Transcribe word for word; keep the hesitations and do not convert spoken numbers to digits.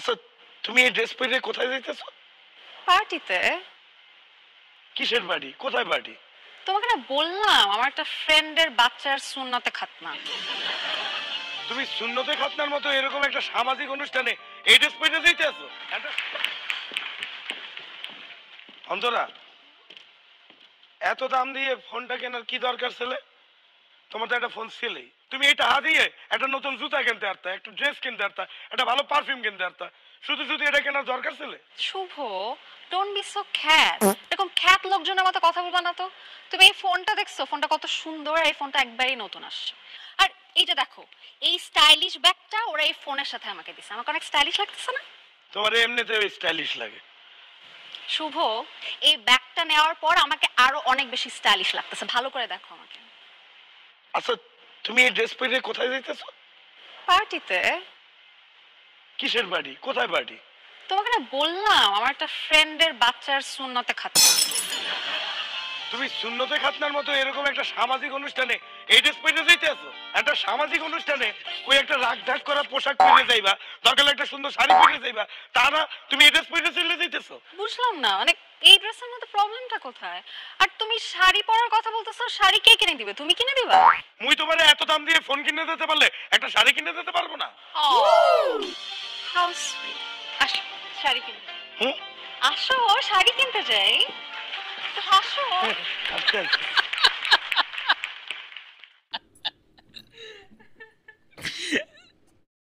আচ্ছা তুমি এই ড্রেস পরে কোথায় যাইতেছো? পার্টিতে। কিসের পার্টি? কোথায় পার্টি? তোমাকে না বললাম আমার একটা ফ্রেন্ডের বাচ্চার সুন্নতে খাতনা। তুমি সুন্নতে খাতনার মতো এরকম একটা সামাজিক অনুষ্ঠানে এই ড্রেস পরে যাইতেছো? অন্তরা এত দাম দিয়ে ফোনটা কেনার কি দরকার ছিল? তোমার তো একটা ফোন ছিলই, তুমি এটা হারিয়ে একটা নতুন জুতা কিনতে পারতা, একটা ড্রেস কিনতে পারতা, একটা ভালো পারফিউম কিনতে পারতা, শুধু শুধু এটা কেনার দরকার ছিল? শুভ ডোন্ট বি সো খ্যাত, এরকম খ্যাত লোকজনের মতো কথা বলবা না তো। তুমি এই ফোনটা দেখছো, ফোনটা কত সুন্দর, এই ফোনটা একবারই নতুন আসছে। আর এইটা দেখো, এই স্টাইলিশ ব্যাগটা ওরা এই ফোনের সাথে আমাকে দিছে, আমাকে অনেক স্টাইলিশ লাগতেছে না? তোমার এমনিতে স্টাইলিশ লাগে। শুভ এই ব্যাগটা নেওয়ার পর আমাকে আরো অনেক বেশি স্টাইলিশ লাগতেছে, ভালো করে দেখো আমাকে। আচ্ছা তুমি এই ড্রেস পরে কোথায় যাইতেছো? পার্টিতে। কিসের পার্টি? কোথায় পার্টি? তোমাকে না বললাম আমার একটা ফ্রেন্ডের বাচ্চার সুন্নতে খাতনা। তুমি সুন্নতে খাতনার মতো এরকম একটা সামাজিক অনুষ্ঠানে এই ড্রেস পরে যাইতেছো? একটা সামাজিক অনুষ্ঠানে ওই একটা রাগঢাক করা পোশাক পরে যাইবা, দরকার হলে একটা সুন্দর শাড়ি পরে যাইবা, তা না তুমি এই ড্রেস পরে চলে যাইতেছো? বুঝলাম না, মানে এই ড্রেসের মধ্যে প্রবলেমটা কোথায়? আর তুমি শাড়ি পরার কথা বলতেছো, শাড়ি কে কিনে দিবে? তুমি কিনে দিবা? মুই তোমারে এত দাম দিয়ে ফোন কিনে দিতে পারলে একটা শাড়ি কিনে দিতে পারবো না? হাউ সুইট, আসো শাড়ি কিনতে। হুম আসো শাড়ি কিনতে যাই, হাসো।